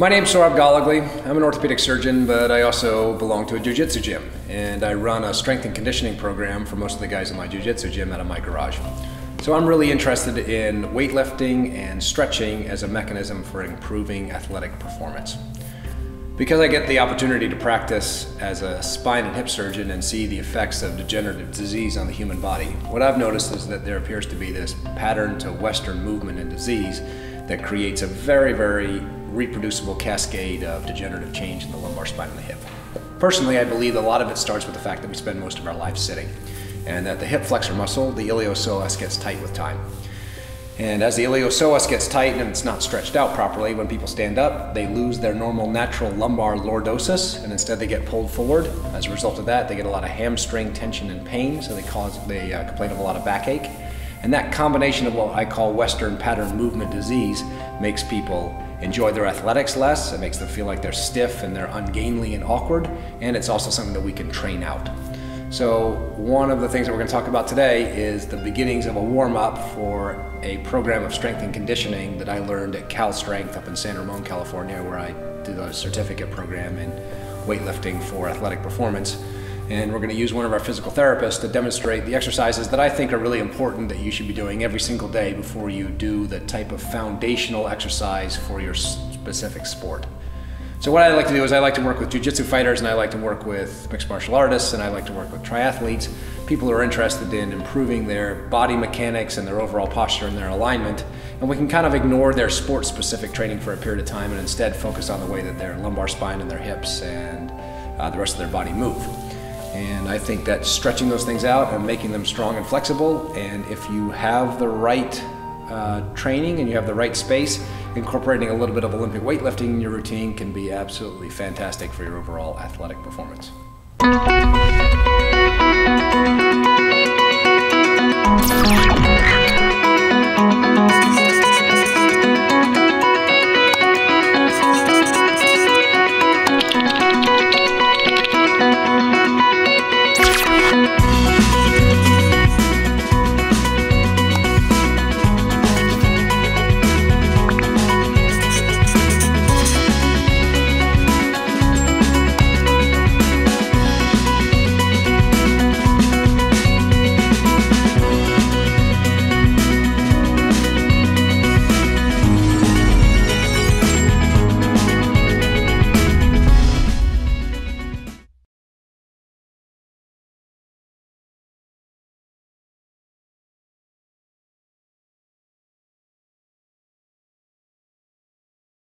My name's Sohrab Gollogly. I'm an orthopedic surgeon, but I also belong to a jiu-jitsu gym, and I run a strength and conditioning program for most of the guys in my jiu-jitsu gym out of my garage. So I'm really interested in weightlifting and stretching as a mechanism for improving athletic performance. Because I get the opportunity to practice as a spine and hip surgeon and see the effects of degenerative disease on the human body, what I've noticed is that there appears to be this pattern to Western movement and disease that creates a very, very reproducible cascade of degenerative change in the lumbar spine and the hip. Personally, I believe a lot of it starts with the fact that we spend most of our life sitting, and that the hip flexor muscle, the iliopsoas, gets tight with time. And as the iliopsoas gets tight and it's not stretched out properly, when people stand up, they lose their normal natural lumbar lordosis, and instead they get pulled forward. As a result of that, they get a lot of hamstring tension and pain, so they complain of a lot of backache. And that combination of what I call Western pattern movement disease makes people enjoy their athletics less. It makes them feel like they're stiff and they're ungainly and awkward. And it's also something that we can train out. So one of the things that we're going to talk about today is the beginnings of a warm-up for a program of strength and conditioning that I learned at CalStrength up in San Ramon, California, where I did a certificate program in weightlifting for athletic performance. And we're going to use one of our physical therapists to demonstrate the exercises that I think are really important that you should be doing every single day before you do the type of foundational exercise for your specific sport. So what I like to do is I like to work with jiu-jitsu fighters, and I like to work with mixed martial artists, and I like to work with triathletes, people who are interested in improving their body mechanics and their overall posture and their alignment. And we can kind of ignore their sport-specific training for a period of time and instead focus on the way that their lumbar spine and their hips and the rest of their body move. And I think that stretching those things out and making them strong and flexible, and if you have the right training and you have the right space, incorporating a little bit of Olympic weightlifting in your routine can be absolutely fantastic for your overall athletic performance.